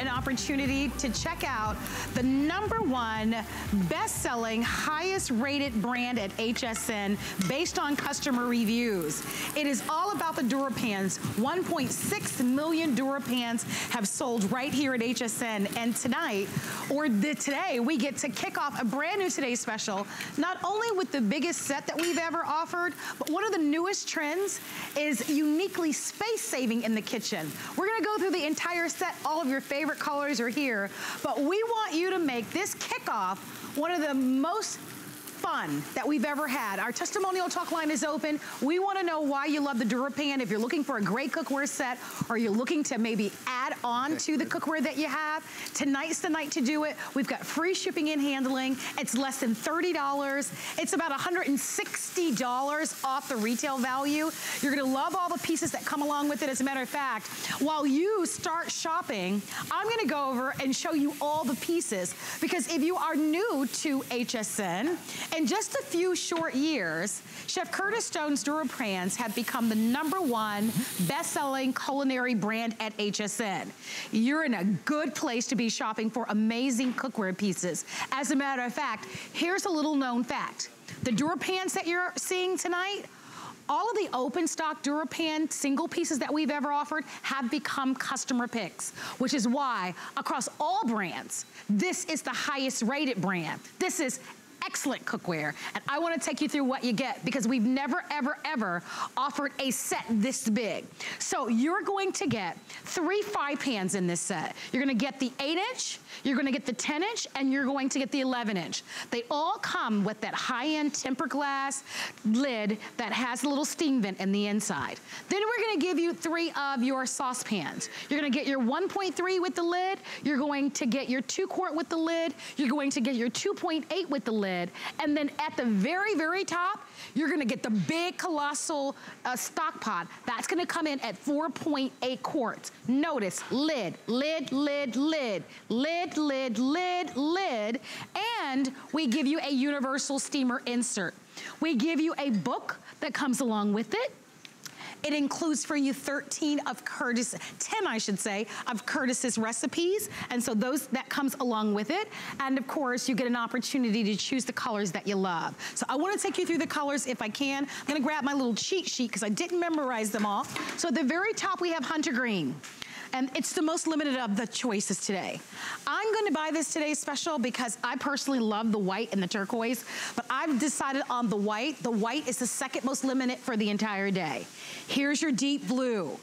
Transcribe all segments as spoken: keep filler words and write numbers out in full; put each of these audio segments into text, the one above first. an opportunity to check out the number one best-selling, highest-rated brand at H S N based on customer reviews. It is all about the DuraPans. one point six million DuraPans have sold right here at H S N, and tonight, or the, today, we get to kick off a brand new Today Special, not only with the biggest set that we've ever offered, but one of the newest trends is uniquely space-saving in the kitchen. We're gonna go through the entire set, all of your favorite colors are here, but we want you to make this kickoff one of the most fun that we've ever had. Our testimonial talk line is open. We want to know why you love the DuraPan. If you're looking for a great cookware set, or you're looking to maybe add on to the cookware that you have, tonight's the night to do it. We've got free shipping and handling. It's less than thirty dollars. It's about one hundred sixty dollars off the retail value. You're going to love all the pieces that come along with it. As a matter of fact, while you start shopping, I'm going to go over and show you all the pieces, because if you are new to H S N, in just a few short years, Chef Curtis Stone's DuraPans have become the number one best-selling culinary brand at H S N. You're in a good place to be shopping for amazing cookware pieces. As a matter of fact, here's a little known fact. The DuraPans that you're seeing tonight, all of the open stock DuraPan single pieces that we've ever offered have become customer picks, which is why across all brands, this is the highest rated brand. This is excellent cookware, and I want to take you through what you get, because we've never, ever, ever offered a set this big. So you're going to get three fry pans in this set. You're going to get the eight inch, you're going to get the ten inch, and you're going to get the eleven inch. They all come with that high-end tempered glass lid that has a little steam vent in the inside. Then we're going to give you three of your saucepans. You're going to get your one point three with the lid, you're going to get your two quart with the lid, you're going to get your two point eight with the lid, and then at the very, very top, you're gonna get the big colossal uh, stock pot. That's gonna come in at four point eight quarts. Notice, lid, lid, lid, lid, lid, lid, lid, lid, and we give you a universal steamer insert. We give you a book that comes along with it. It includes for you thirteen of Curtis, ten I should say, of Curtis's recipes. And so those, that comes along with it. And of course, you get an opportunity to choose the colors that you love. So I wanna take you through the colors if I can. I'm gonna grab my little cheat sheet because I didn't memorize them all. So at the very top, we have Hunter Green. And it's the most limited of the choices today. I'm gonna buy this Today Special because I personally love the white and the turquoise, but I've decided on the white. The white is the second most limited for the entire day. Here's your deep blue.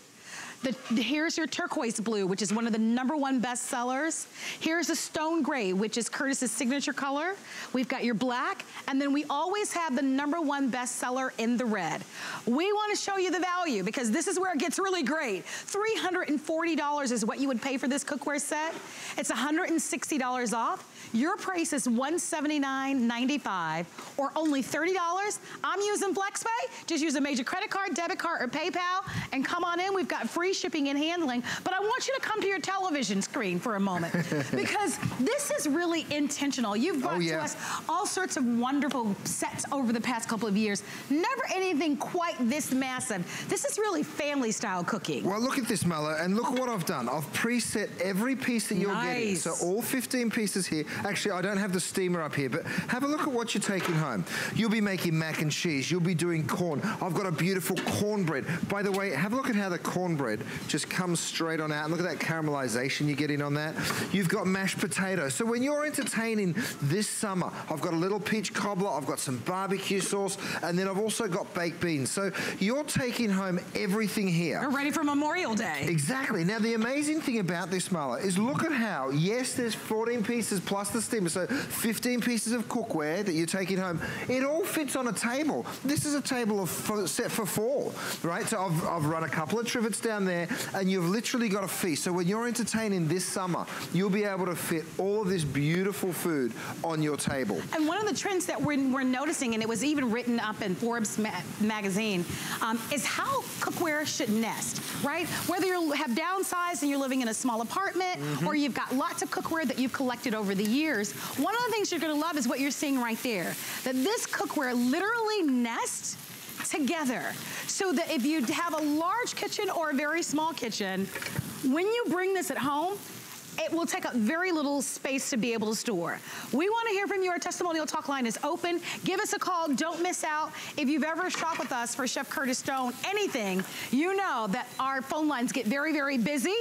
The, here's your turquoise blue, which is one of the number one best sellers. Here's a stone gray, which is Curtis's signature color. We've got your black, and then we always have the number one best seller in the red. We want to show you the value, because this is where it gets really great. three hundred forty dollars is what you would pay for this cookware set. It's one hundred sixty dollars off. Your price is one hundred seventy-nine ninety-five, or only thirty dollars. I'm using FlexPay. Just use a major credit card, debit card, or PayPal, and come on in. We've got free shipping and handling. But I want you to come to your television screen for a moment, because this is really intentional. You've brought oh, yeah. to us all sorts of wonderful sets over the past couple of years. Never anything quite this massive. This is really family-style cooking. Well, look at this, Mala, and look what I've done. I've preset every piece that you're nice. getting. So all fifteen pieces here. Actually, I don't have the steamer up here, but have a look at what you're taking home. You'll be making mac and cheese. You'll be doing corn. I've got a beautiful cornbread. By the way, have a look at how the cornbread just comes straight on out. And look at that caramelization you get in on that. You've got mashed potatoes. So when you're entertaining this summer, I've got a little peach cobbler. I've got some barbecue sauce. And then I've also got baked beans. So you're taking home everything here. We're ready for Memorial Day. Exactly. Now, the amazing thing about this, Marla, is look at how, yes, there's fourteen pieces plus the steamer, so fifteen pieces of cookware that you're taking home. It all fits on a table. This is a table of for, set for four, right? So I've, I've run a couple of trivets down there, and you've literally got a feast. So when you're entertaining this summer, you'll be able to fit all of this beautiful food on your table. And one of the trends that we're, we're noticing, and it was even written up in Forbes ma magazine, um, is how cookware should nest, right? Whether you have downsized and you're living in a small apartment, mm-hmm. or you've got lots of cookware that you've collected over the years, one of the things you're gonna love is what you're seeing right there, that this cookware literally nests together, so that if you have a large kitchen or a very small kitchen, when you bring this at home, It will take up very little space to be able to store. We want to hear from you. Our testimonial talk line is open. Give us a call. Don't miss out. If you've ever shopped with us for Chef Curtis Stone, anything, you know that our phone lines get very, very busy.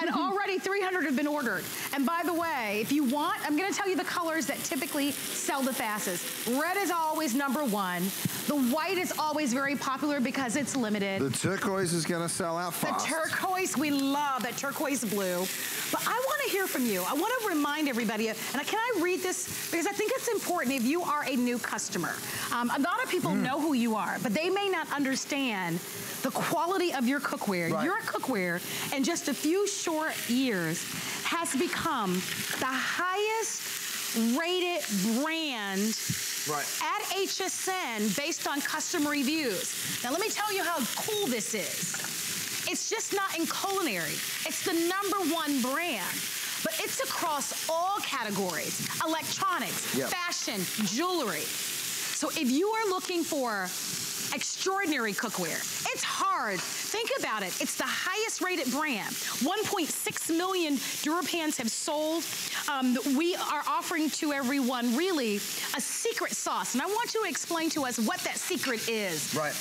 And already three hundred have been ordered. And by the way, if you want, I'm going to tell you the colors that typically sell the fastest. Red is always number one. The white is always very popular because it's limited. The turquoise is going to sell out fast. The turquoise, we love that turquoise blue. But I want to hear from you. I want to remind everybody, and can I read this? Because I think it's important if you are a new customer. Um, a lot of people mm. know who you are, but they may not understand the quality of your cookware. Right. Your cookware, in just a few short years, has become the highest rated brand right. at H S N based on customer reviews. Now let me tell you how cool this is. It's just not in culinary. It's the number one brand. But it's across all categories. Electronics, yep. fashion, jewelry. So if you are looking for extraordinary cookware, it's hard. Think about it. It's the highest rated brand. one point six million DuraPans have sold. Um, we are offering to everyone really a secret sauce. And I want you to explain to us what that secret is. Right.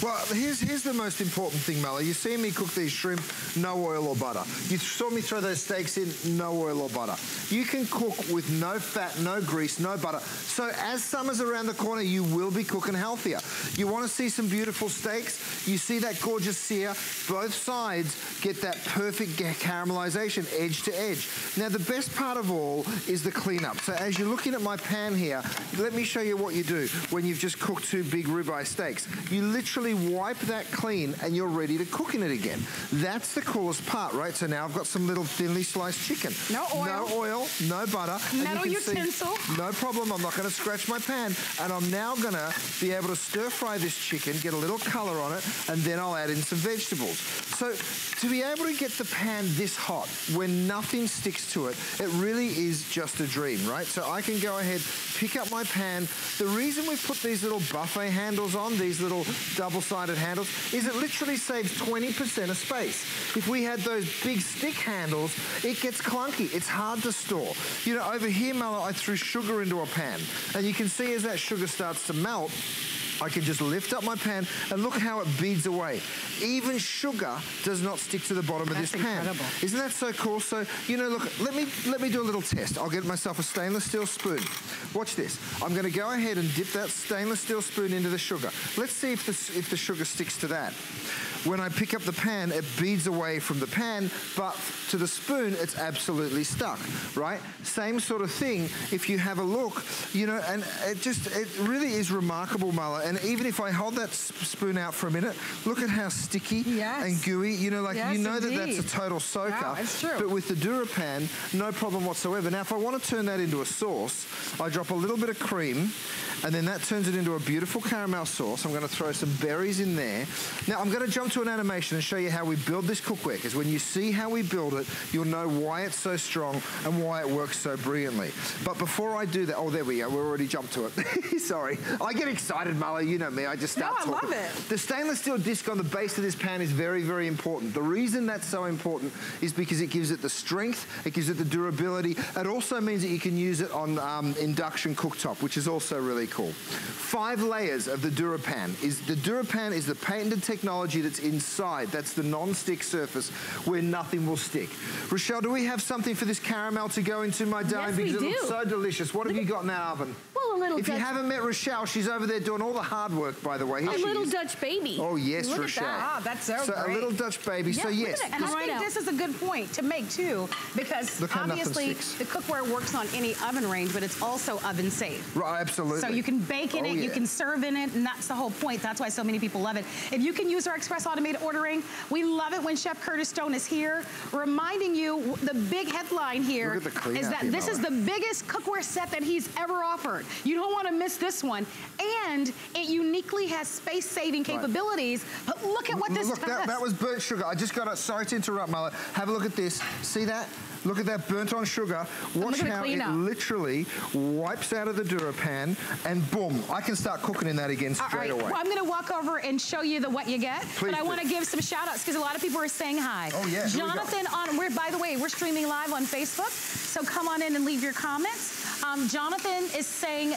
Well, here's, here's the most important thing, Melly. You see me cook these shrimp, no oil or butter. You saw me throw those steaks in, no oil or butter. You can cook with no fat, no grease, no butter. So as summer's around the corner, you will be cooking healthier. You want to see some beautiful steaks? You see that gorgeous sear? Both sides get that perfect caramelization, edge to edge. Now, the best part of all is the cleanup. So as you're looking at my pan here, let me show you what you do when you've just cooked two big ribeye steaks. You literally wipe that clean and you're ready to cook in it again. That's the coolest part, right? So now I've got some little thinly sliced chicken. No oil. No oil, no butter. Metal utensil. No problem, I'm not gonna scratch my pan. And I'm now gonna be able to stir fry this chicken, get a little color on it, and then I'll add in some vegetables. So to be able to get the pan this hot when nothing sticks to it, it really is just a dream, right? So I can go ahead, pick up my pan. The reason we've put these little buffet handles on, these little double sided handles, is it literally saves twenty percent of space. If we had those big stick handles, it gets clunky. It's hard to store. You know, over here, Mala, I threw sugar into a pan. And you can see as that sugar starts to melt, I can just lift up my pan and look how it beads away. Even sugar does not stick to the bottom That's of this pan. Incredible. Isn't that so cool? So, you know, look, let me, let me do a little test. I'll get myself a stainless steel spoon. Watch this. I'm gonna go ahead and dip that stainless steel spoon into the sugar. Let's see if the, if the sugar sticks to that. When I pick up the pan, it beads away from the pan, but to the spoon, it's absolutely stuck, right? Same sort of thing if you have a look, you know, and it just, it really is remarkable, Marla. And even if I hold that spoon out for a minute, look at how sticky yes. and gooey. You know, like yes, you know indeed. that that's a total soaker. Yeah, it's true. But with the DuraPan, no problem whatsoever. Now, if I want to turn that into a sauce, I drop a little bit of cream, and then that turns it into a beautiful caramel sauce. I'm going to throw some berries in there. Now, I'm going to jump to an animation and show you how we build this cookware, because when you see how we build it, you'll know why it's so strong and why it works so brilliantly. But before I do that, oh, there we go. We're already jumped to it. Sorry. I get excited, Marla. You know me, I just start no, I talking. Love it. The stainless steel disc on the base of this pan is very, very important. The reason that's so important is because it gives it the strength, it gives it the durability. It also means that you can use it on um, induction cooktop, which is also really cool. Five layers of the DuraPan. Is, the DuraPan is the patented technology that's inside. That's the non-stick surface where nothing will stick. Rochelle, do we have something for this caramel to go into my dough? Yes, because we do. It looks so delicious. What Look have you got in that oven? Well, a little If Dutch you haven't met Rochelle, she's over there doing all the hard work, by the way. Here a little is. Dutch baby. Oh, yes, Look Rochelle. That. Ah, that's so, so great. A little Dutch baby. Yeah, so, yes. And I think this is a good point to make, too, because obviously the cookware works on any oven range, but it's also oven safe. Right, absolutely. So you can bake in oh, it, yeah. you can serve in it, and that's the whole point. That's why so many people love it. If you can use our Express Automated Ordering, we love it when Chef Curtis Stone is here. Reminding you, the big headline here is that this is the biggest cookware set that he's ever offered. You don't want to miss this one. And it uniquely has space-saving capabilities, right. but look at what this look, does. Look, that, that was burnt sugar. I just got it. Sorry to interrupt, Marla. Have a look at this. See that? Look at that burnt-on sugar. Watch how it literally wipes out of the DuraPan, and boom, I can start cooking in that again straight All right. away. Well, I'm going to walk over and show you the what you get, please, but I want to give some shout-outs because a lot of people are saying hi. Oh, yeah. Jonathan, we on, we're, by the way, we're streaming live on Facebook, so come on in and leave your comments. Um, Jonathan is saying...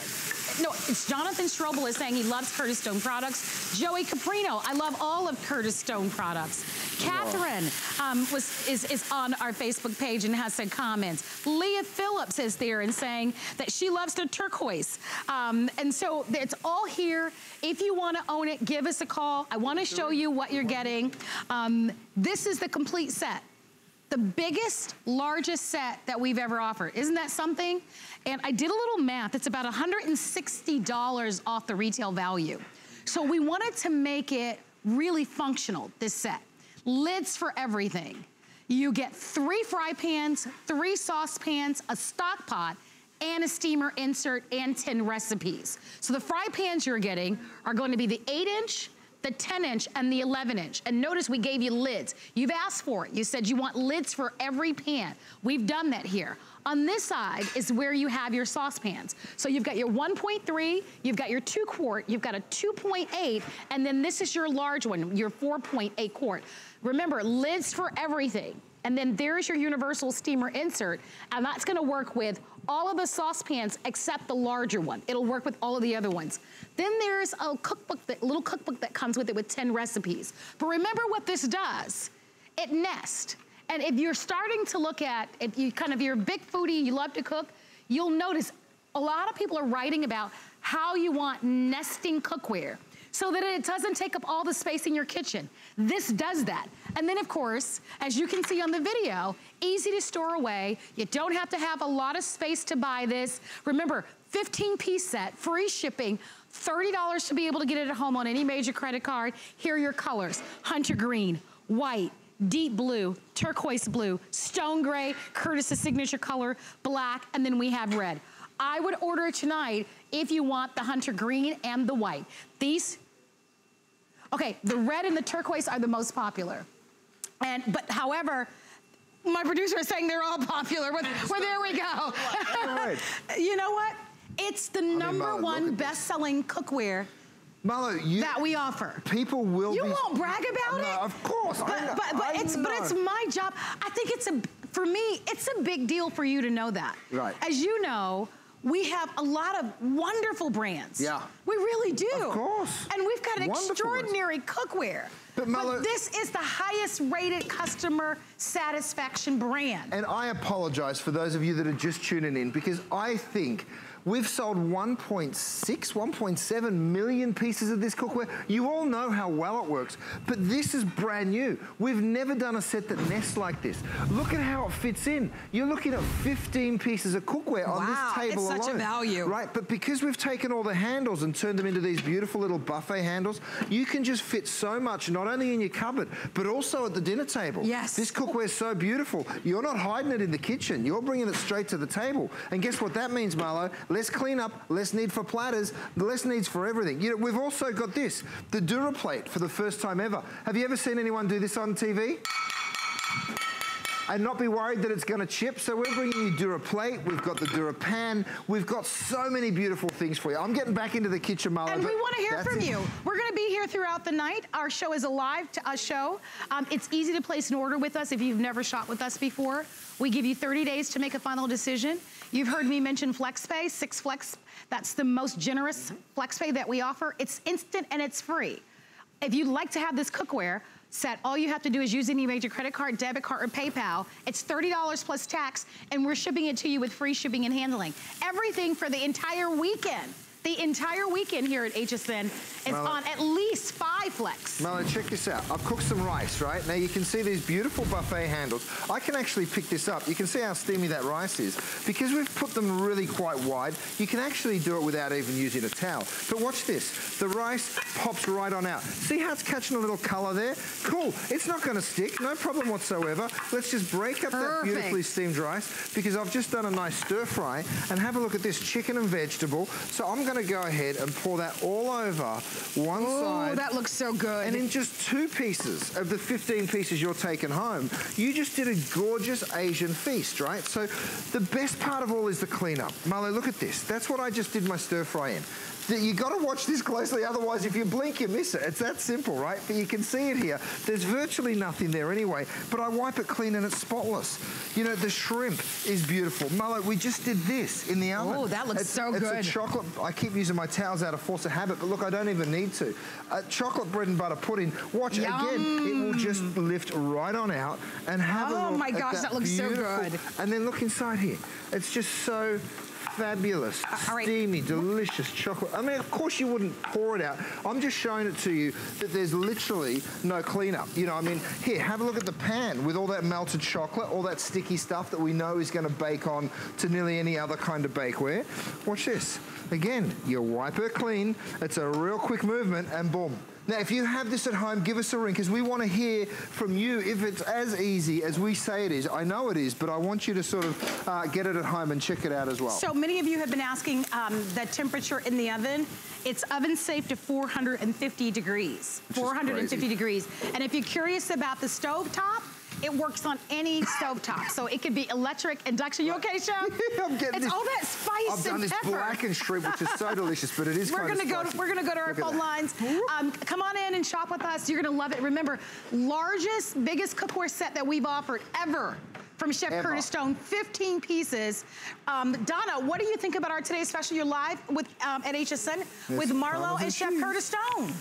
No, it's Jonathan Strobel is saying he loves Curtis Stone products. Joey Caprino, I love all of Curtis Stone products. Oh. Catherine um, was, is, is on our Facebook page and has some comments. Leah Phillips is there and saying that she loves the turquoise. Um, and so it's all here. If you want to own it, give us a call. I want to show you what you're getting. Um, this is the complete set. The biggest, largest set that we've ever offered. Isn't that something? And I did a little math. It's about one hundred sixty dollars off the retail value. So we wanted to make it really functional, this set. Lids for everything. You get three fry pans, three saucepans, a stock pot, and a steamer insert, and ten recipes. So the fry pans you're getting are going to be the eight inch, the ten inch, and the eleven inch. And notice we gave you lids. You've asked for it. You said you want lids for every pan. We've done that here. On this side is where you have your saucepans. So you've got your one point three, you've got your two quart, you've got a two point eight, and then this is your large one, your four point eight quart. Remember, lids for everything. And then there's your universal steamer insert, and that's gonna work with all of the saucepans except the larger one. It'll work with all of the other ones. Then there's a cookbook, that little cookbook that comes with it with ten recipes. But remember what this does, it nests. And if you're starting to look at, if you kind of, you're a big foodie, you love to cook, you'll notice a lot of people are writing about how you want nesting cookware so that it doesn't take up all the space in your kitchen. This does that. And then of course, as you can see on the video, easy to store away. You don't have to have a lot of space to buy this. Remember, fifteen piece set, free shipping, thirty dollars to be able to get it at home on any major credit card. Here are your colors: hunter green, white, deep blue, turquoise blue, stone gray, Curtis's signature color, black, and then we have red. I would order tonight if you want the hunter green and the white. These, okay, the red and the turquoise are the most popular. And, but however, my producer is saying they're all popular. Well, well there we go. You know what? It's the I mean, number Marla, one best-selling cookware Marla, you, that we offer. People will You be, won't brag about no, it? Of course. But, I, but, but, I it's, but it's my job. I think it's a, for me, it's a big deal for you to know that. Right. As you know, we have a lot of wonderful brands. Yeah. We really do. Of course. And we've got wonderful extraordinary cookware. But, Marla, but this is the highest rated customer satisfaction brand. And I apologize for those of you that are just tuning in, because I think we've sold one point six, one point seven million pieces of this cookware. You all know how well it works, but this is brand new. We've never done a set that nests like this. Look at how it fits in. You're looking at fifteen pieces of cookware wow, on this table alone. Wow, it's such a value. Right, but because we've taken all the handles and turned them into these beautiful little buffet handles, you can just fit so much, not only in your cupboard, but also at the dinner table. Yes. This cookware is so beautiful. You're not hiding it in the kitchen. You're bringing it straight to the table. And guess what that means, Marlo? Less cleanup, less need for platters, less needs for everything. You know, we've also got this, the DuraPlate, for the first time ever. Have you ever seen anyone do this on T V? And not be worried that it's gonna chip. So we're bringing you DuraPlate, we've got the DuraPan, we've got so many beautiful things for you. I'm getting back into the kitchen, Marla. And we wanna hear from you. We're gonna be here throughout the night. Our show is a live uh, show. Um, it's easy to place an order with us if you've never shot with us before. We give you thirty days to make a final decision. You've heard me mention FlexPay, six Flex. That's the most generous FlexPay that we offer. It's instant and it's free. If you'd like to have this cookware set, all you have to do is use any major credit card, debit card, or PayPal. It's thirty dollars plus tax, and we're shipping it to you with free shipping and handling. Everything for the entire weekend. The entire weekend here at H S N is Marla, on at least five flex. Marla, check this out. I've cooked some rice, right? Now you can see these beautiful buffet handles. I can actually pick this up. You can see how steamy that rice is. Because we've put them really quite wide, you can actually do it without even using a towel. But watch this. The rice pops right on out. See how it's catching a little color there? Cool. It's not going to stick. No problem whatsoever. Let's just break up Perfect. that beautifully steamed rice, because I've just done a nice stir fry. And have a look at this, chicken and vegetable. So I'm going gonna go ahead and pour that all over one Ooh, side. Oh, that looks so good. And in just two pieces of the fifteen pieces you're taking home, you just did a gorgeous Asian feast, right? So the best part of all is the cleanup. Marlo, look at this. That's what I just did my stir fry in. You gotta watch this closely, otherwise if you blink, you miss it. It's that simple, right? But you can see it here. There's virtually nothing there anyway, but I wipe it clean and it's spotless. You know, the shrimp is beautiful. Marlo, we just did this in the oven. Oh, that looks it's, so good. It's a chocolate, I keep using my towels out of force of habit, but look, I don't even need to. Uh, chocolate bread and butter pudding, watch Yum. it again. It will just lift right on out and have oh, a look Oh my gosh, that, that looks so good. And then look inside here. It's just so fabulous, uh, right. steamy, delicious chocolate. I mean, of course you wouldn't pour it out. I'm just showing it to you that there's literally no cleanup. You know, I mean, here, have a look at the pan with all that melted chocolate, all that sticky stuff that we know is gonna bake on to nearly any other kind of bakeware. Watch this. Again, you wipe it clean. It's a real quick movement and boom. Now, if you have this at home, give us a ring because we want to hear from you if it's as easy as we say it is. I know it is, but I want you to sort of uh, get it at home and check it out as well. So many of you have been asking um, the temperature in the oven. It's oven safe to four hundred fifty degrees. Which four hundred fifty degrees. And if you're curious about the stovetop, it works on any stovetop. So it could be electric, induction. You okay, Chef? I'm getting it's this, all that spice I've done and this pepper. blackened shrimp, which is so delicious, but it is we're kind gonna of go to, We're gonna go to our phone lines. Um, come on in and shop with us. You're gonna love it. Remember, largest, biggest cookware set that we've offered ever from Chef ever. Curtis Stone, fifteen pieces. Um, Donna, what do you think about our today's special? You're live with um, at H S N There's with Marlo and Chef cheese. Curtis Stone.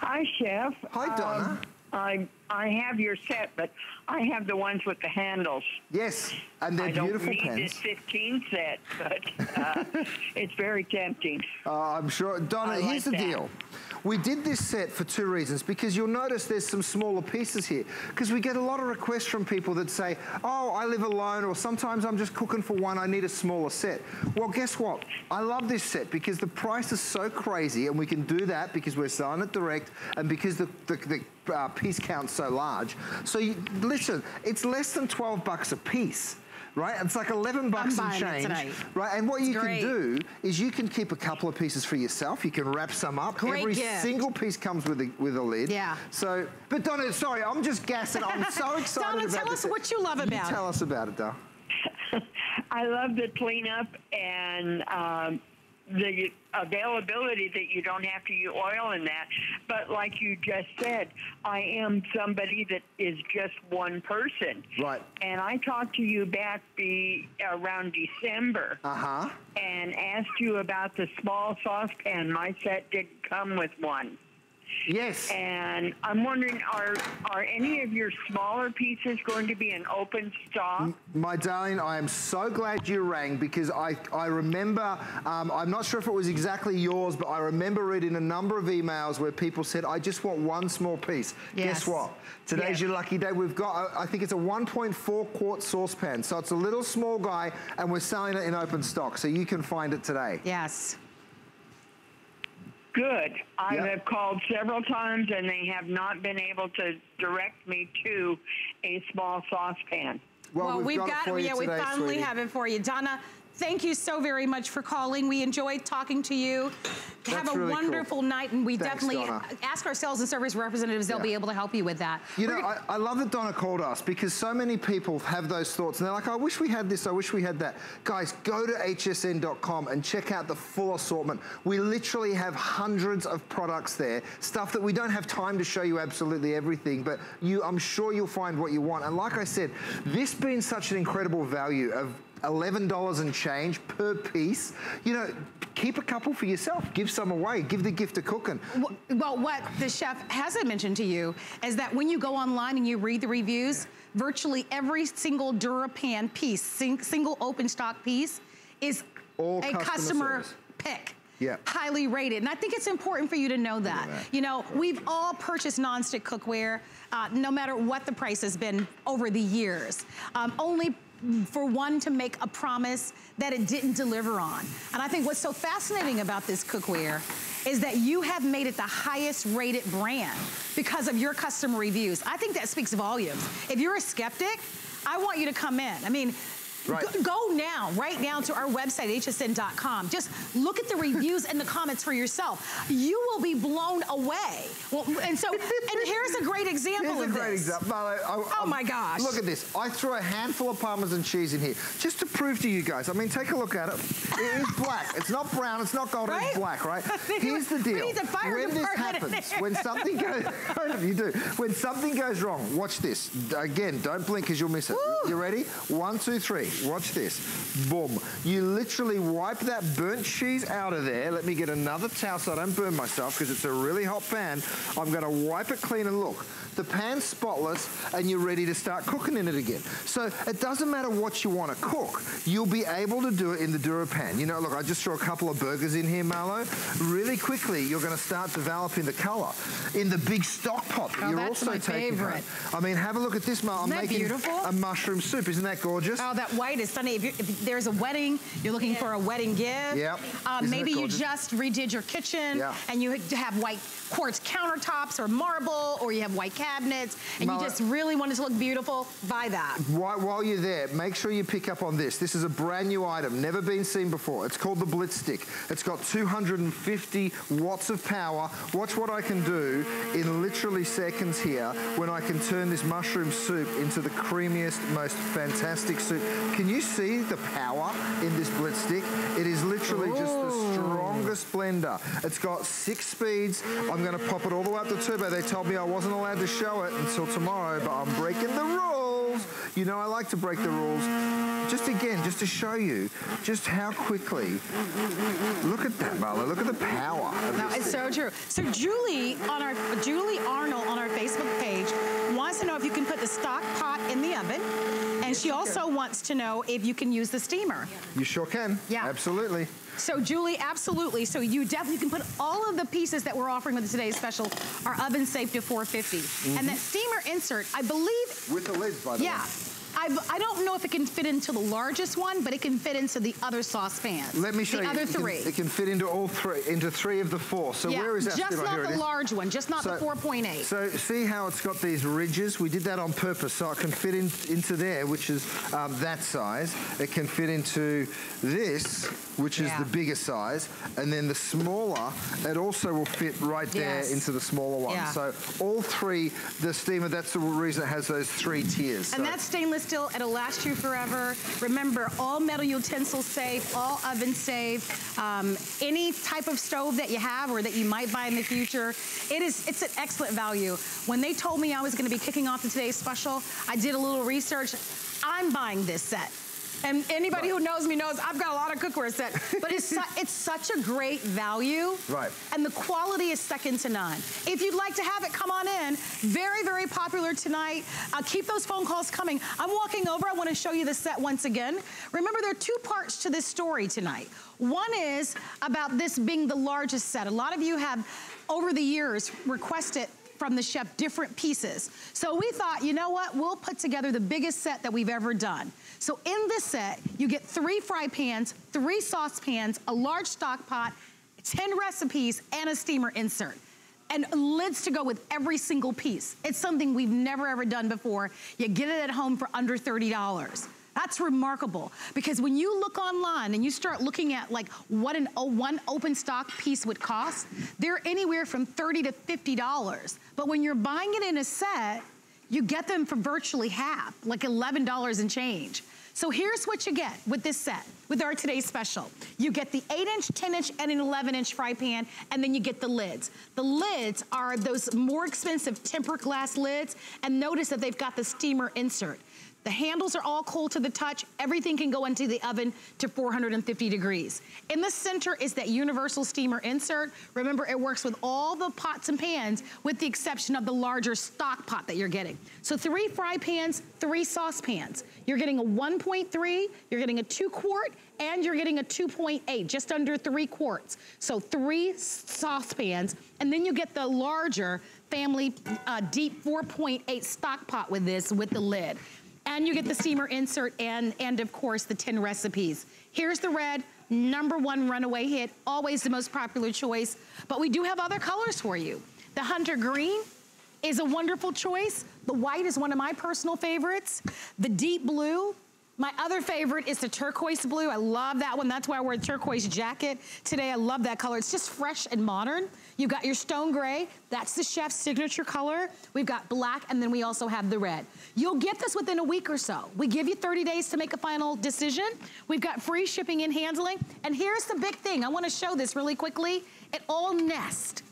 Hi, Chef. Hi, Donna. Um, I I have your set, but I have the ones with the handles. Yes, and they're beautiful pens. I don't need this fifteen set, but uh, it's very tempting. Uh, I'm sure. Donna, here's the deal. We did this set for two reasons, because you'll notice there's some smaller pieces here, because we get a lot of requests from people that say, oh, I live alone, or sometimes I'm just cooking for one, I need a smaller set. Well, guess what? I love this set because the price is so crazy, and we can do that because we're selling it direct, and because the, the, the Uh, piece count's so large. So you, listen, it's less than twelve bucks a piece, right? It's like eleven bucks and change, right? And what it's you great. can do is you can keep a couple of pieces for yourself. You can wrap some up. Great Every gift. single piece comes with a, with a lid. Yeah. So, but Donna, sorry, I'm just gassing. I'm so excited Donna, about tell us set. what you love about you tell it. us about it, Donna. I love the cleanup and um, the availability that you don't have to use oil in that. But like you just said, I am somebody that is just one person. Right. And I talked to you back be around December uh-huh. and asked you about the small saucepan. My set didn't come with one. Yes. And I'm wondering, are are any of your smaller pieces going to be in open stock? My darling, I am so glad you rang because I, I remember, um, I'm not sure if it was exactly yours, but I remember reading a number of emails where people said, I just want one small piece. Yes. Guess what? Today's yes. your lucky day. We've got, I think it's a one point four quart saucepan. So it's a little small guy and we're selling it in open stock. So you can find it today. Yes. Good. I yep. have called several times and they have not been able to direct me to a small saucepan. Well, well we've, we've got, got it for you yeah, today, we finally sweetie. have it for you. Donna, thank you so very much for calling. We enjoyed talking to you. That's have a really wonderful cool. night, and we Thanks, definitely Donna. ask our sales and service representatives. They'll yeah. be able to help you with that. You We're know, I, I love that Donna called us because so many people have those thoughts, and they're like, I wish we had this, I wish we had that. Guys, go to H S N dot com and check out the full assortment. We literally have hundreds of products there, stuff that we don't have time to show you absolutely everything, but you, I'm sure you'll find what you want. And like I said, this being such an incredible value of eleven dollars and change per piece. You know, keep a couple for yourself. Give some away. Give the gift of cooking. Well, well, what the chef hasn't mentioned to you is that when you go online and you read the reviews, virtually every single DuraPan piece, sing, single open stock piece, is All a customer, customer pick. Yeah. Highly rated. And I think it's important for you to know that. that. You know, we've all purchased nonstick cookware, uh, no matter what the price has been over the years. Um, only for one to make a promise that it didn't deliver on. And I think what's so fascinating about this cookware is that you have made it the highest rated brand because of your customer reviews. I think that speaks volumes. If you're a skeptic, I want you to come in. I mean, Right. Go, go now, right now to our website, H S N dot com. Just look at the reviews and the comments for yourself. You will be blown away. Well, and so, and here's a great example here's of a great this. Example. I, I, oh I'm, my gosh. Look at this. I threw a handful of Parmesan cheese in here just to prove to you guys. I mean, take a look at it. It is black. It's not brown. It's not golden. Right? It's black, right? Here's the deal. We need the fire when this happens, when something goes, you do. When something goes wrong, watch this. Again, don't blink because you'll miss it. Woo. You ready? One, two, three. Watch this. Boom. You literally wipe that burnt cheese out of there. Let me get another towel so I don't burn myself because it's a really hot pan. I'm going to wipe it clean and look. The pan's spotless and you're ready to start cooking in it again. So it doesn't matter what you want to cook. You'll be able to do it in the DuraPan. You know, look, I just threw a couple of burgers in here, Marlo. Really quickly, you're going to start developing the color in the big stock pot that oh, you're also taking favorite. Home. I mean, have a look at this, Marlo. I'm making beautiful? a mushroom soup. Isn't that gorgeous? Oh, that white is sunny. If, if there's a wedding, you're looking yeah. for a wedding gift. Yep. Um, maybe you just redid your kitchen yeah. and you have white quartz countertops or marble, or you have white cabinets, and Marlo, you just really want it to look beautiful, buy that. While, while you're there, make sure you pick up on this. This is a brand new item, never been seen before. It's called the Blitz Stick. It's got two hundred fifty watts of power. Watch what I can do in literally seconds here when I can turn this mushroom soup into the creamiest, most fantastic soup. Can you see the power in this Blitz Stick? It is literally Ooh. just the strongest blender. It's got six speeds. I'm gonna pop it all the way up to turbo. They told me I wasn't allowed to show it until tomorrow, but I'm breaking the rules. You know I like to break the rules. Just again, just to show you just how quickly. Look at that, Marlo. Look at the power. No, it's so true. So Julie on our Julie Arnold on our Facebook page wants to know if you can put the stock pot in the oven. And she also wants to know if you can use the steamer. You sure can. Yeah. Absolutely. So Julie, absolutely. So you definitely can put all of the pieces that we're offering with today's special are oven safe to four fifty. Mm-hmm. And that steamer insert, I believe... With the lid, by the yeah. way. Yeah. I've, I don't know if it can fit into the largest one, but it can fit into the other saucepans. Let me show the you. The other three. Can, it can fit into all three, into three of the four. So yeah. where is that? Just not the large one, just not so, the four point eight. So see how it's got these ridges? We did that on purpose, so it can fit in, into there, which is um, that size. It can fit into this, which yeah. is the bigger size, and then the smaller, it also will fit right yes. there into the smaller one. Yeah. So all three, the steamer, that's the reason it has those three tiers. And so. That stainless steel, it'll last you forever. Remember, all metal utensils safe, all oven safe, um, any type of stove that you have or that you might buy in the future. It is, it's an excellent value. When they told me I was gonna be kicking off to today's special, I did a little research. I'm buying this set. And anybody right. who knows me knows I've got a lot of cookware sets, but it's, su it's such a great value. Right. And the quality is second to none. If you'd like to have it, come on in. Very, very popular tonight. Uh, keep those phone calls coming. I'm walking over. I want to show you the set once again. Remember, there are two parts to this story tonight. One is about this being the largest set. A lot of you have, over the years, requested from the chef different pieces. So we thought, you know what? We'll put together the biggest set that we've ever done. So in this set, you get three fry pans, three saucepans, a large stock pot, ten recipes, and a steamer insert. And lids to go with every single piece. It's something we've never ever done before. You get it at home for under thirty dollars. That's remarkable, because when you look online and you start looking at like what an oh, one open stock piece would cost, they're anywhere from thirty to fifty dollars. But when you're buying it in a set, you get them for virtually half, like eleven dollars and change. So here's what you get with this set, with our today's special. You get the eight inch, ten inch, and an eleven inch fry pan, and then you get the lids. The lids are those more expensive tempered glass lids, and notice that they've got the steamer insert. The handles are all cool to the touch. Everything can go into the oven to four hundred fifty degrees. In the center is that universal steamer insert. Remember, it works with all the pots and pans with the exception of the larger stock pot that you're getting. So three fry pans, three saucepans. You're getting a one point three, you're getting a two quart, and you're getting a two point eight, just under three quarts. So three saucepans, and then you get the larger family uh, deep four point eight stock pot with this, with the lid. And you get the steamer insert and, and of course, the ten recipes. Here's the red, number one runaway hit, always the most popular choice, but we do have other colors for you. The hunter green is a wonderful choice. The white is one of my personal favorites. The deep blue, My other favorite is the turquoise blue. I love that one. That's why I wear a turquoise jacket today. I love that color. It's just fresh and modern. You've got your stone gray. That's the chef's signature color. We've got black, and then we also have the red. You'll get this within a week or so. We give you thirty days to make a final decision. We've got free shipping and handling. And here's the big thing. I want to show this really quickly. It all nests.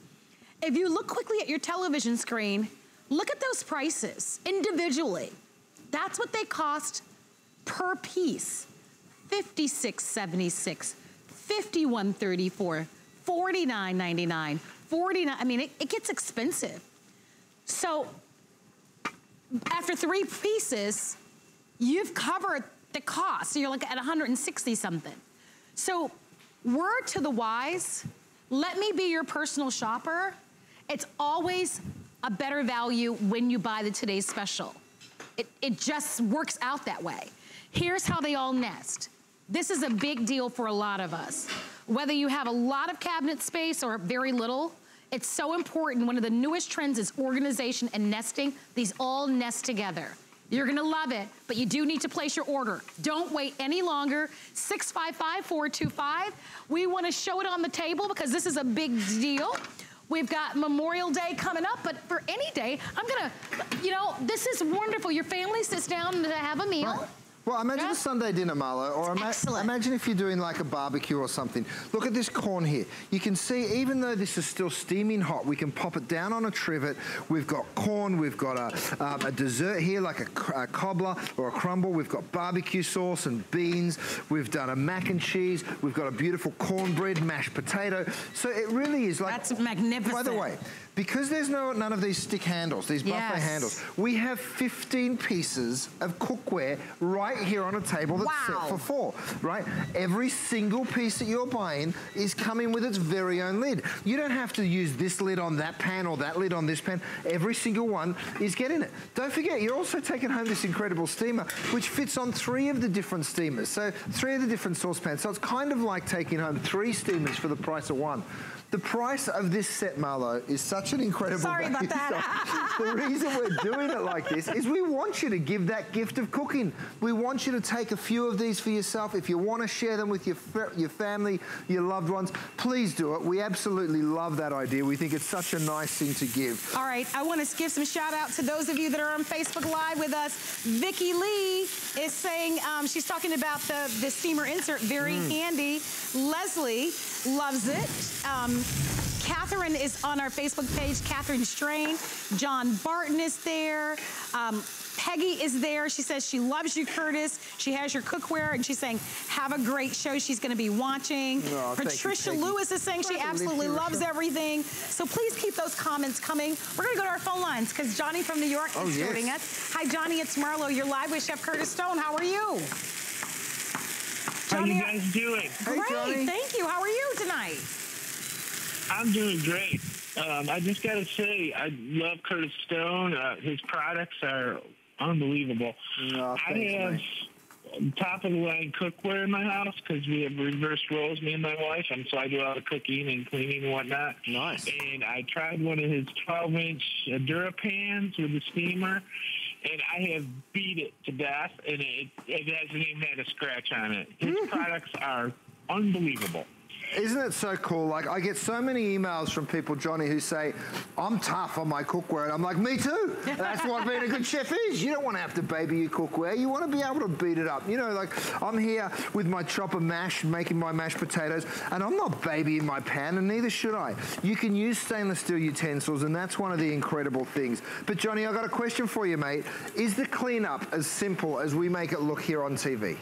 If you look quickly at your television screen, look at those prices individually. That's what they cost per piece. fifty-six seventy-six, fifty-one thirty-four, forty-nine ninety-nine, forty-nine. I mean, it, it gets expensive. So after three pieces, you've covered the cost. So you're like at one hundred sixty something. So word to the wise, let me be your personal shopper. It's always a better value when you buy the today's special. It, it just works out that way. Here's how they all nest. This is a big deal for a lot of us. Whether you have a lot of cabinet space or very little, it's so important. One of the newest trends is organization and nesting. These all nest together. You're gonna love it, but you do need to place your order. Don't wait any longer. six five five, four two five. We wanna show it on the table because this is a big deal. We've got Memorial Day coming up, but for any day, I'm gonna, you know, this is wonderful. Your family sits down to have a meal. Right. Well, imagine yeah. a Sunday dinner, Marlo, or ima imagine if you're doing like a barbecue or something. Look at this corn here. You can see, even though this is still steaming hot, we can pop it down on a trivet. We've got corn, we've got a, um, a dessert here, like a, a cobbler or a crumble. We've got barbecue sauce and beans. We've done a mac and cheese. We've got a beautiful cornbread, mashed potato. So it really is like... That's magnificent. By the way, because there's no none of these stick handles, these buffet yes. handles, we have fifteen pieces of cookware right here on a table that's wow. set for four, right? Every single piece that you're buying is coming with its very own lid. You don't have to use this lid on that pan or that lid on this pan. Every single one is getting it. Don't forget, you're also taking home this incredible steamer, which fits on three of the different steamers, so three of the different saucepans. So it's kind of like taking home three steamers for the price of one. The price of this set, Marlo, is such an incredible Sorry value. About that. The reason we're doing it like this is we want you to give that gift of cooking. We want you to take a few of these for yourself. If you want to share them with your, your family, your loved ones, please do it. We absolutely love that idea. We think it's such a nice thing to give. All right, I want to give some shout out to those of you that are on Facebook Live with us. Vicky Lee is saying, um, she's talking about the, the steamer insert, very mm. handy. Leslie loves it. Um, Catherine is on our Facebook page, Catherine Strain. John Barton is there. Um, Peggy is there. She says she loves you, Curtis. She has your cookware, and she's saying, have a great show. She's going to be watching. Oh, Patricia you, Lewis is saying she absolutely loves everything. So please keep those comments coming. We're going to go to our phone lines, because Johnny from New York oh, is yes. joining us. Hi, Johnny. It's Marlo. You're live with Chef Curtis Stone. How are you? Johnny, how are you guys doing? Great. Hey, Johnny. Thank you. How are you tonight? I'm doing great. Um, I just got to say, I love Curtis Stone. Uh, his products are unbelievable. Oh, I have top-of-the-line cookware in my house because we have reverse roles, me and my wife, and so I do a lot of cooking and cleaning and whatnot. Nice. And I tried one of his twelve-inch DuraPans with the steamer, and I have beat it to death, and it, it hasn't even had a scratch on it. His products are unbelievable. Isn't it so cool? Like, I get so many emails from people, Johnny, who say, I'm tough on my cookware. And I'm like, me too. That's what being a good chef is. You don't want to have to baby your cookware. You want to be able to beat it up. You know, like, I'm here with my chopper mash, making my mashed potatoes, and I'm not babying my pan, and neither should I. You can use stainless steel utensils, and that's one of the incredible things. But, Johnny, I've got a question for you, mate. Is the cleanup as simple as we make it look here on T V?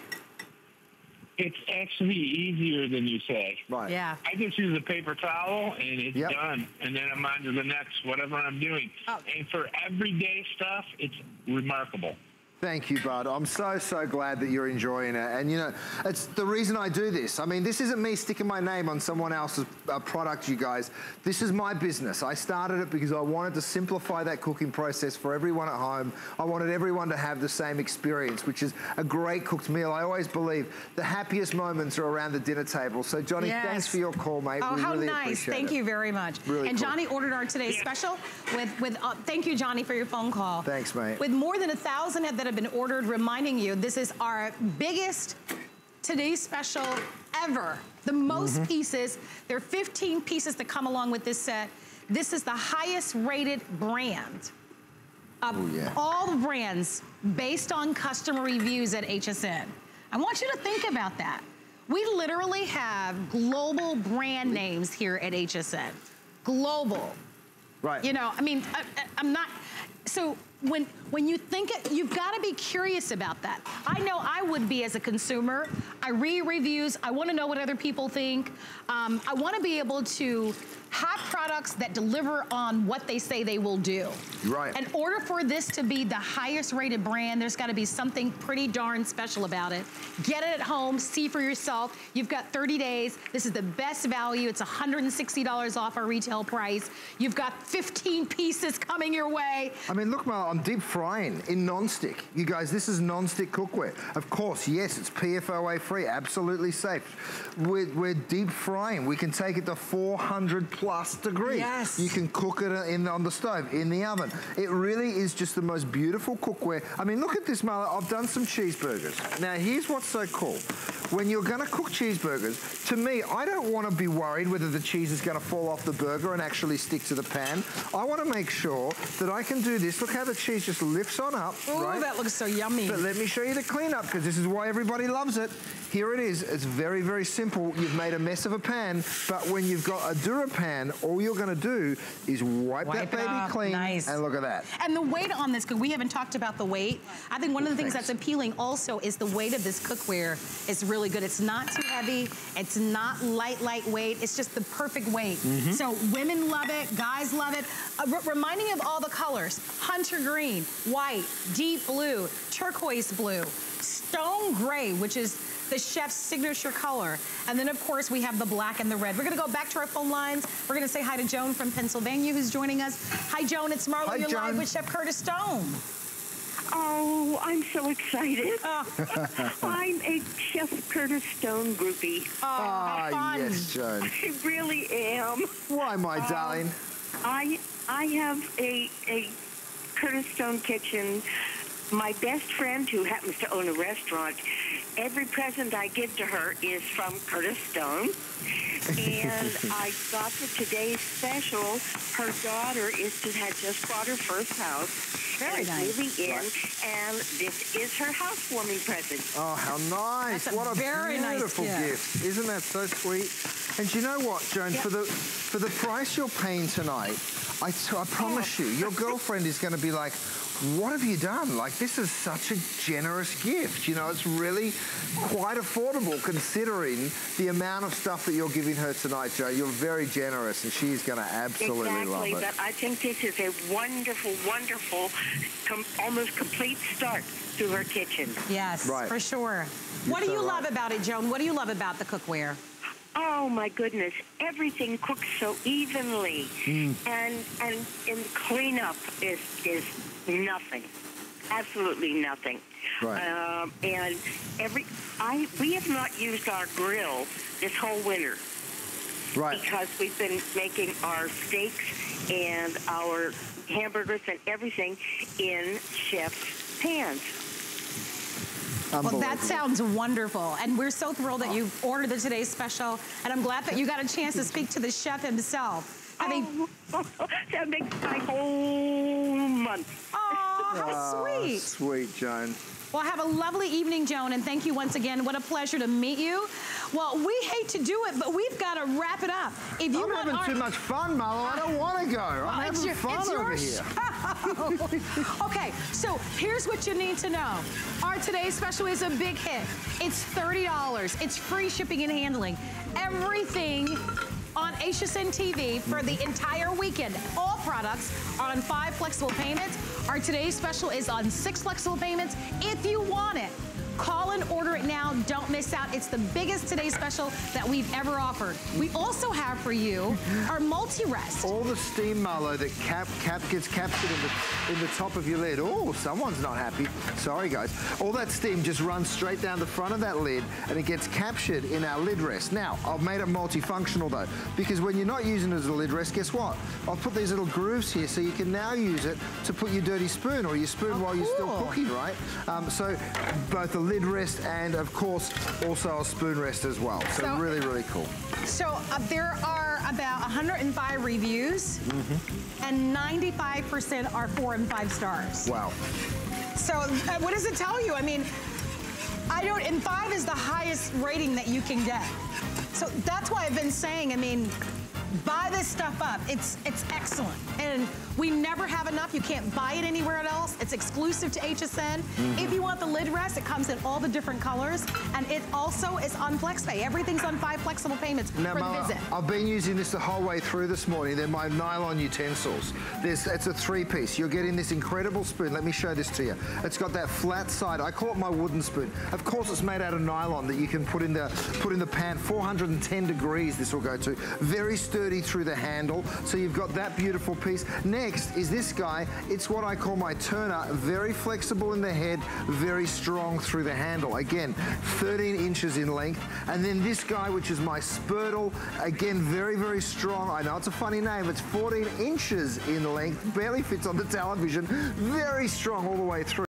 It's actually easier than you say. Right. Yeah. I just use a paper towel, and it's yep. done. And then I'm on to the next, whatever I'm doing. Oh. And for everyday stuff, it's remarkable. Thank you, bud. I'm so, so glad that you're enjoying it. And, you know, it's the reason I do this. I mean, this isn't me sticking my name on someone else's uh, product, you guys. This is my business. I started it because I wanted to simplify that cooking process for everyone at home. I wanted everyone to have the same experience, which is a great cooked meal. I always believe the happiest moments are around the dinner table. So, Johnny, yes. thanks for your call, mate. Oh, we how really nice. Appreciate Thank it. You very much. Really and cool. Johnny ordered our today's yeah. special with, with uh, thank you, Johnny, for your phone call. Thanks, mate. With more than a thousand that have have been ordered. Reminding you, this is our biggest Today special ever. The most mm-hmm. pieces. There are fifteen pieces that come along with this set. This is the highest rated brand of Ooh, yeah. all the brands based on customer reviews at H S N. I want you to think about that. We literally have global brand names here at H S N. Global. Right. You know, I mean, I, I'm not, so when when you think it, you've got to be curious about that. I know I would be as a consumer. I read reviews. I want to know what other people think. Um, I want to be able to have products that deliver on what they say they will do. Right. In order for this to be the highest rated brand, there's got to be something pretty darn special about it. Get it at home, see for yourself. You've got thirty days. This is the best value. It's one hundred sixty dollars off our retail price. You've got fifteen pieces coming your way. I mean, look, Marla, I'm deep frying in nonstick. You guys, this is nonstick cookware. Of course, yes, it's P F O A free, absolutely safe. We're, we're deep frying. We can take it to four hundred plus degrees. Yes. You can cook it in on the stove, in the oven. It really is just the most beautiful cookware. I mean, look at this, Marla. I've done some cheeseburgers. Now, here's what's so cool. When you're gonna cook cheeseburgers, to me, I don't wanna be worried whether the cheese is gonna fall off the burger and actually stick to the pan. I wanna make sure that I can do this. Look how the cheese just lifts on up, Ooh, right? That looks so yummy. But let me show you the cleanup, because this is why everybody loves it. Here it is. It's very, very simple. You've made a mess of a pan, but when you've got a DuraPan, and all you're gonna do is wipe, wipe that baby off. clean, nice. And look at that. And the weight on this, because we haven't talked about the weight. I think one of the Thanks. things that's appealing also is the weight of this cookware is really good. It's not too heavy, it's not light, lightweight, it's just the perfect weight. Mm-hmm. So women love it, guys love it. Uh, reminding you of all the colors, hunter green, white, deep blue, turquoise blue, stone gray, which is the chef's signature color. And then, of course, we have the black and the red. We're gonna go back to our phone lines. We're gonna say hi to Joan from Pennsylvania, who's joining us. Hi, Joan, it's Marla. Hi, You're Joan. live with Chef Curtis Stone. Oh, I'm so excited. Oh. I'm a Chef Curtis Stone groupie. Oh, ah, yes, Joan. I really am. Why, my um, darling? I I have a, a Curtis Stone kitchen. My best friend, who happens to own a restaurant, every present I give to her is from Curtis Stone. And I got the today's special. Her daughter is to had just bought her first house. Very nice. Moving in, and this is her housewarming present. Oh, how nice. That's a what a very beautiful nice gift. gift. Isn't that so sweet? And you know what, Joan, yep. for the for the price you're paying tonight, I, I promise oh. you, your girlfriend is going to be like, what have you done? Like, this is such a generous gift. You know, it's really quite affordable considering the amount of stuff that you're giving her tonight, Joe. You're very generous, and she's going to absolutely exactly, love it. Exactly, but I think this is a wonderful, wonderful, com almost complete start to her kitchen. Yes, right. for sure. You're what so do you right. love about it, Joan? What do you love about the cookware? Oh, my goodness. Everything cooks so evenly, mm. and, and and cleanup is is... nothing, absolutely nothing. Right. Um, and every, I we have not used our grill this whole winter, right? Because we've been making our steaks and our hamburgers and everything in chef's pans. Well, that sounds wonderful, and we're so thrilled that you've ordered the today's special, and I'm glad that you got a chance to speak to the chef himself. I mean, oh, that makes my whole month. Oh, how sweet. Oh, sweet, Joan. Well, have a lovely evening, Joan, and thank you once again. What a pleasure to meet you. Well, we hate to do it, but we've got to wrap it up. If you I'm want having our... too much fun, Marla. I don't want to go. Well, I'm having your, fun over here. Okay, so here's what you need to know. Our today's special is a big hit. It's thirty dollars. It's free shipping and handling. Everything on H S N T V for the entire weekend. All products are on five flexible payments. Our today's special is on six flexible payments if you want it. Call and order it now. Don't miss out. It's the biggest today special that we've ever offered. We also have for you our multi-rest. All the steam mallow that cap cap gets captured in the, in the top of your lid. Oh, someone's not happy. Sorry, guys. All that steam just runs straight down the front of that lid and it gets captured in our lid rest. Now, I've made it multifunctional though, because when you're not using it as a lid rest, guess what? I've put these little grooves here so you can now use it to put your dirty spoon or your spoon oh, while cool. you're still cooking, right? Um, so both a lid rest and of course also a spoon rest as well. So, so really, really cool. So uh, there are about one hundred and five reviews mm-hmm. and ninety-five percent are four and five stars. Wow. So uh, what does it tell you? I mean, I don't, and five is the highest rating that you can get. So that's why I've been saying, I mean, buy this stuff up. It's it's excellent. And we never have enough. You can't buy it anywhere else. It's exclusive to H S N. Mm-hmm. If you want the lid rest, it comes in all the different colors. And it also is on FlexPay. Everything's on five flexible payments now, for Mama, the visit. I've been using this the whole way through this morning. They're my nylon utensils. There's, it's a three-piece. You're getting this incredible spoon. Let me show this to you. It's got that flat side. I call it my wooden spoon. Of course, it's made out of nylon that you can put in the, put in the pan. four hundred and ten degrees this will go to. Very sturdy through the handle. So you've got that beautiful piece. Next is this guy. It's what I call my turner. Very flexible in the head, very strong through the handle. Again, thirteen inches in length. And then this guy, which is my spurtle. Again, very, very strong. I know it's a funny name. It's fourteen inches in length. Barely fits on the television. Very strong all the way through.